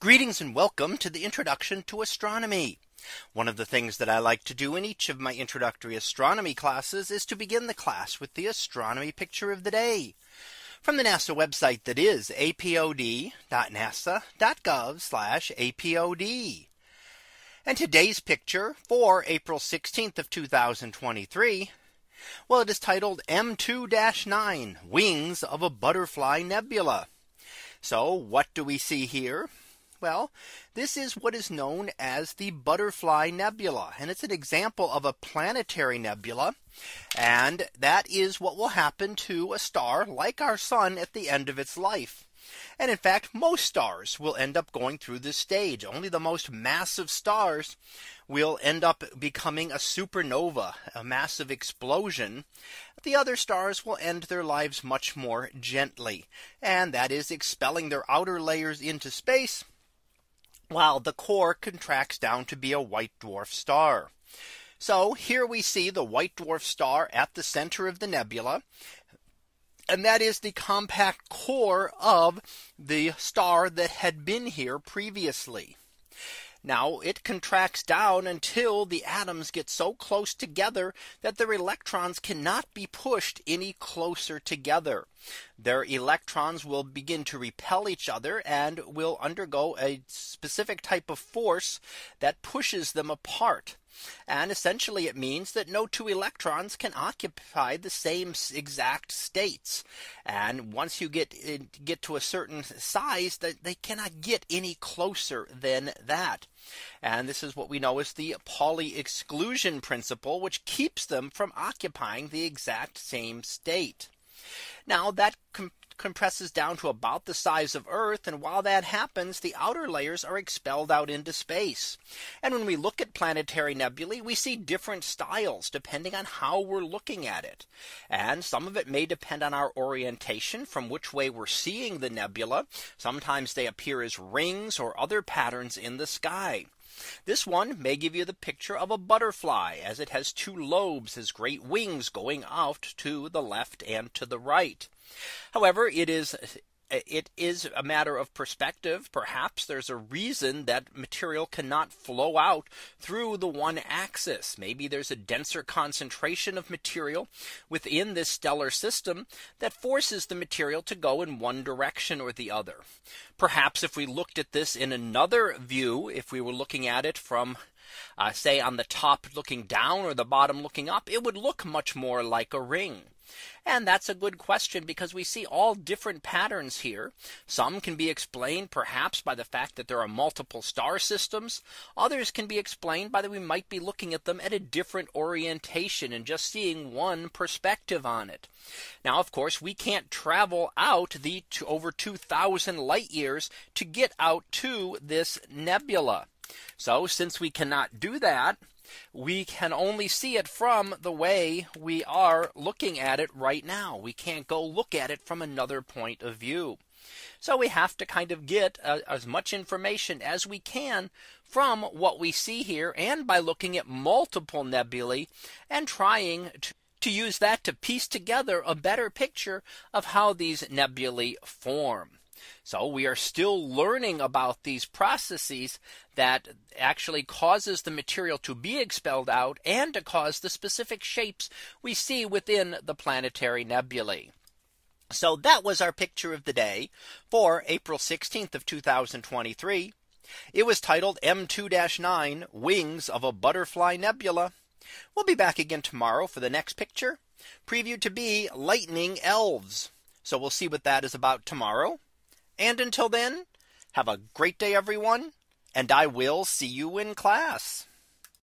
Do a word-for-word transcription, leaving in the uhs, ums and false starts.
Greetings and welcome to the introduction to astronomy. One of the things that I like to do in each of my introductory astronomy classes is to begin the class with the astronomy picture of the day from the NASA website, that is apod dot nasa dot gov slash apod. And today's picture for April sixteenth of two thousand twenty-three. Well, it is titled M two dash nine Wings of a Butterfly Nebula. So what do we see here? Well, this is what is known as the Butterfly Nebula, and it's an example of a planetary nebula. And that is what will happen to a star like our sun at the end of its life. And in fact, most stars will end up going through this stage. Only the most massive stars will end up becoming a supernova, a massive explosion. The other stars will end their lives much more gently, and that is expelling their outer layers into space, while the core contracts down to be a white dwarf star. So here we see the white dwarf star at the center of the nebula. And that is the compact core of the star that had been here previously. Now it contracts down until the atoms get so close together that their electrons cannot be pushed any closer together. Their electrons will begin to repel each other and will undergo a specific type of force that pushes them apart. And essentially it means that no two electrons can occupy the same exact states. And once you get get to a certain size, that they cannot get any closer than that. And this is what we know as the Pauli exclusion principle, which keeps them from occupying the exact same state. Now that com compresses down to about the size of Earth. And while that happens, the outer layers are expelled out into space. And when we look at planetary nebulae, we see different styles depending on how we're looking at it. And some of it may depend on our orientation from which way we're seeing the nebula. Sometimes they appear as rings or other patterns in the sky. This one may give you the picture of a butterfly, as it has two lobes, has great wings going out to the left and to the right. However, it is it is a matter of perspective. Perhaps there's a reason that material cannot flow out through the one axis. Maybe there's a denser concentration of material within this stellar system that forces the material to go in one direction or the other. Perhaps if we looked at this in another view, if we were looking at it from Uh, say on the top looking down or the bottom looking up, it would look much more like a ring. And that's a good question, because we see all different patterns here. Some can be explained perhaps by the fact that there are multiple star systems. Others can be explained by that we might be looking at them at a different orientation and just seeing one perspective on it. Now, of course, we can't travel out the to over two thousand light years to get out to this nebula. So since we cannot do that, we can only see it from the way we are looking at it right now. We can't go look at it from another point of view. So we have to kind of get uh, as much information as we can from what we see here, and by looking at multiple nebulae and trying to to use that to piece together a better picture of how these nebulae form. So we are still learning about these processes that actually causes the material to be expelled out and to cause the specific shapes we see within the planetary nebulae. So that was our picture of the day for April sixteenth of two thousand twenty-three. It was titled M two dash nine Wings of a Butterfly Nebula. We'll be back again tomorrow for the next picture, previewed to be Lightning Elves. So we'll see what that is about tomorrow. And until then, have a great day, everyone, and I will see you in class.